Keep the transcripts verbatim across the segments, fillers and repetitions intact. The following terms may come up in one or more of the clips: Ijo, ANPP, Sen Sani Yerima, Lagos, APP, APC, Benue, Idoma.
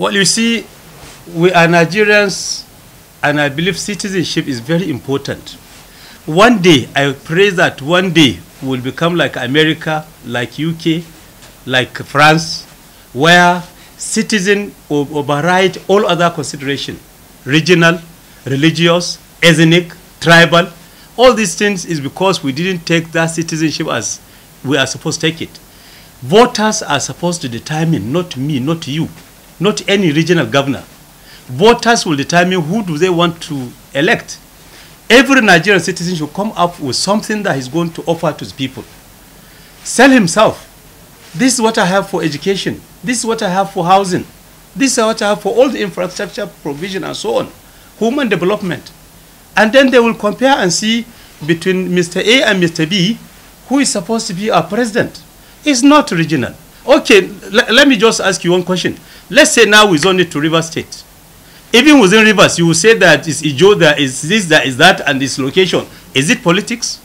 Well, you see, we are Nigerians, and I believe citizenship is very important. One day, I pray that one day we'll become like America, like U K, like France, where citizen override all other consideration, regional, religious, ethnic, tribal. All these things is because we didn't take that citizenship as we are supposed to take it. Voters are supposed to determine, not me, not you, not any regional governor. Voters will determine who do they want to elect. Every Nigerian citizen should come up with something that he's going to offer to his people. Sell himself. This is what I have for education. This is what I have for housing. This is what I have for all the infrastructure provision and so on. Human development. And then they will compare and see between Mister A and Mister B, who is supposed to be our president. It's not regional. Okay, let me just ask you one question. Let's say now we zone it to Rivers State. Even within Rivers, you will say that it's Ijo, there is this, there is that, and this location. Is it politics?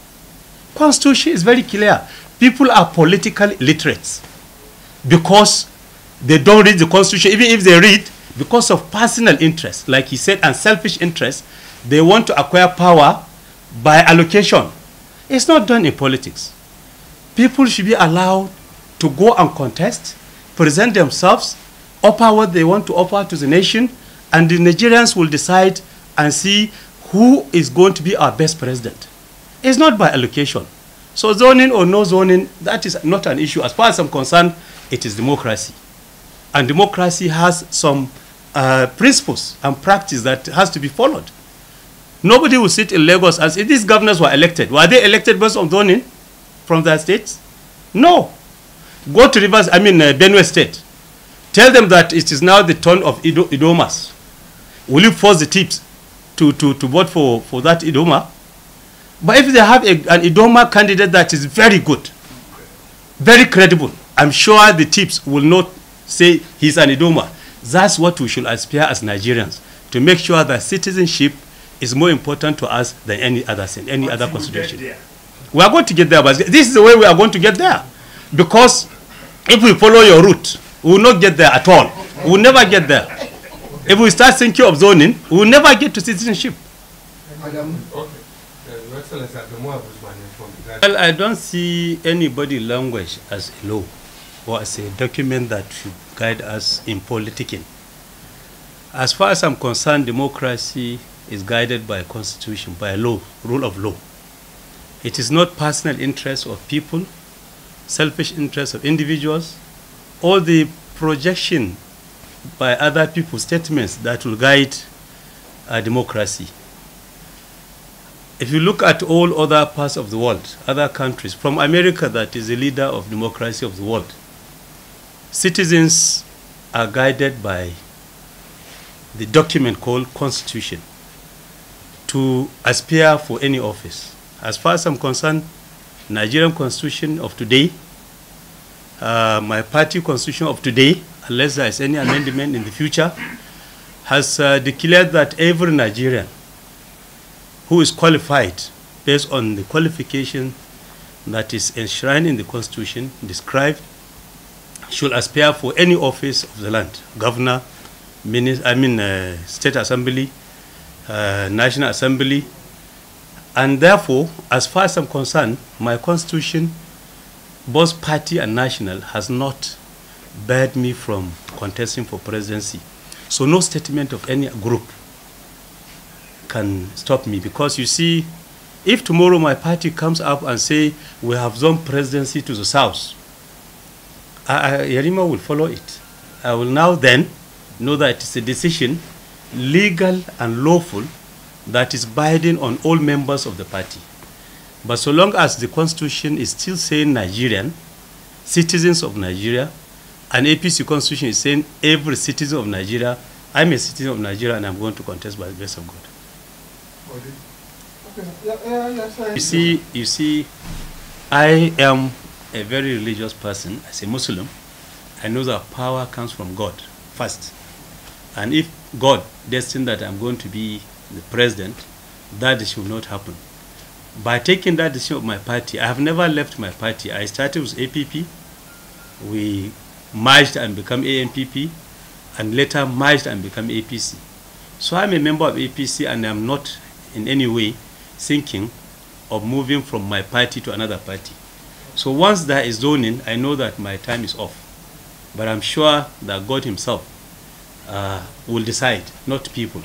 Constitution is very clear. People are political illiterates because they don't read the Constitution. Even if they read, because of personal interest, like he said, and selfish interest, they want to acquire power by allocation. It's not done in politics. People should be allowed to go and contest, present themselves, offer what they want to offer to the nation, and the Nigerians will decide and see who is going to be our best president. It's not by allocation. So zoning or no zoning, that is not an issue. As far as I'm concerned, it is democracy. And democracy has some uh, principles and practice that has to be followed. Nobody will sit in Lagos and say, if these governors were elected, were they elected based on zoning from their states? No. Go to Rivers, I mean uh, Benue State. Tell them that it is now the turn of Ido Idomas. Will you force the tips to, to, to vote for, for that Idoma? But if they have a, an Idoma candidate that is very good, very credible, I'm sure the tips will not say he's an Idoma. That's what we should aspire as Nigerians, to make sure that citizenship is more important to us than any other thing, any other consideration. We are going to get there, but this is the way we are going to get there. Because if we follow your route, we will not get there at all. We will never get there. If we start thinking of zoning, we will never get to citizenship. Well, I don't see anybody language as a law or as a document that should guide us in politicking. As far as I'm concerned, democracy is guided by a constitution, by a law, rule of law. It is not personal interests of people, selfish interests of individuals, all the projection by other people's statements that will guide a democracy. If you look at all other parts of the world, other countries, from America that is the leader of democracy of the world, citizens are guided by the document called Constitution to aspire for any office. As far as I'm concerned, Nigerian Constitution of today, Uh, my party constitution of today, unless there is any amendment in the future, has uh, declared that every Nigerian who is qualified based on the qualification that is enshrined in the constitution described should aspire for any office of the land, governor, minister, I mean uh, state assembly, uh, national assembly. And therefore, as far as I'm concerned, my constitution, both party and national, has not barred me from contesting for presidency. So no statement of any group can stop me, because you see, if tomorrow my party comes up and say we have zoned presidency to the south, I, I, Yerima will follow it. I will now then know that it's a decision, legal and lawful, that is binding on all members of the party. But so long as the constitution is still saying Nigerian, citizens of Nigeria, and A P C constitution is saying every citizen of Nigeria, I'm a citizen of Nigeria and I'm going to contest by the grace of God. You see, you see, I am a very religious person. As a Muslim, I know that power comes from God first. And if God destined that I'm going to be the president, that should not happen. By taking that decision of my party, I have never left my party. I started with A P P, we merged and became A N P P, and later merged and become A P C. So I'm a member of A P C and I'm not in any way thinking of moving from my party to another party. So once there is zoning, I know that my time is off. But I'm sure that God himself uh, will decide, not people.